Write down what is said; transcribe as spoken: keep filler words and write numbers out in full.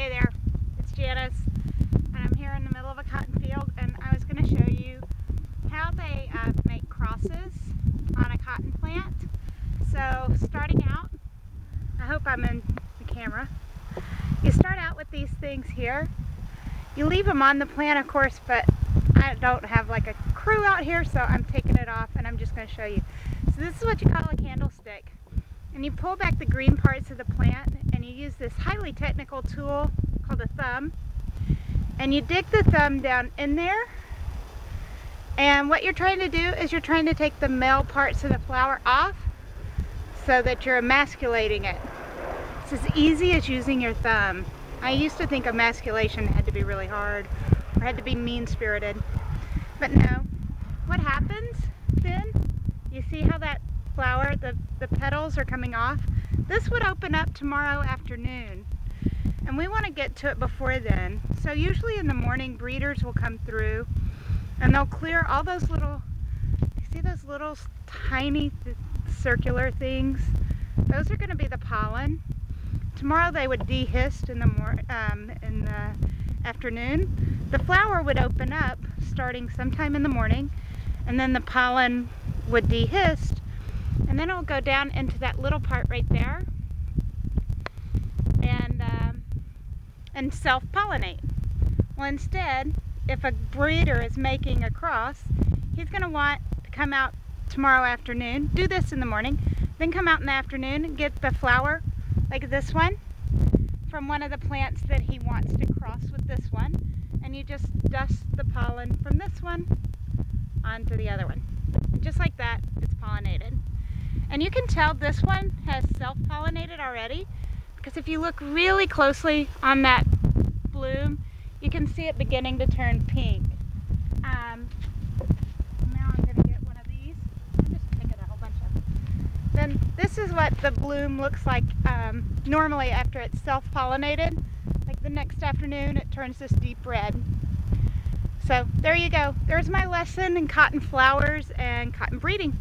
Hey there, it's Janice, and I'm here in the middle of a cotton field, and I was going to show you how they uh, make crosses on a cotton plant. So starting out, I hope I'm in the camera, you start out with these things here. You leave them on the plant, of course, but I don't have like a crew out here, so I'm taking it off and I'm just going to show you. So this is what you call a candlestick. And you pull back the green parts of the plant and you use this highly technical tool called a thumb, and you dig the thumb down in there, and what you're trying to do is you're trying to take the male parts of the flower off so that you're emasculating it. It's as easy as using your thumb. I used to think emasculation had to be really hard or had to be mean-spirited, but no. What happens then, you see how that flower, the, the petals are coming off. This would open up tomorrow afternoon, and we want to get to it before then. So usually in the morning, breeders will come through and they'll clear all those little, you see those little tiny th circular things? Those are going to be the pollen. Tomorrow they would dehist in the, mor um, in the afternoon. The flower would open up starting sometime in the morning, and then the pollen would dehist. And then it'll go down into that little part right there and, um, and self-pollinate. Well, instead, if a breeder is making a cross, he's going to want to come out tomorrow afternoon, do this in the morning, then come out in the afternoon and get the flower, like this one, from one of the plants that he wants to cross with this one. And you just dust the pollen from this one onto the other one. And just like that, it's pollinated. And you can tell this one has self-pollinated already, because if you look really closely on that bloom, you can see it beginning to turn pink. Um, now I'm going to get one of these. I'm just picking a whole bunch of them. Then this is what the bloom looks like um, normally after it's self-pollinated. Like the next afternoon, it turns this deep red. So there you go. There's my lesson in cotton flowers and cotton breeding.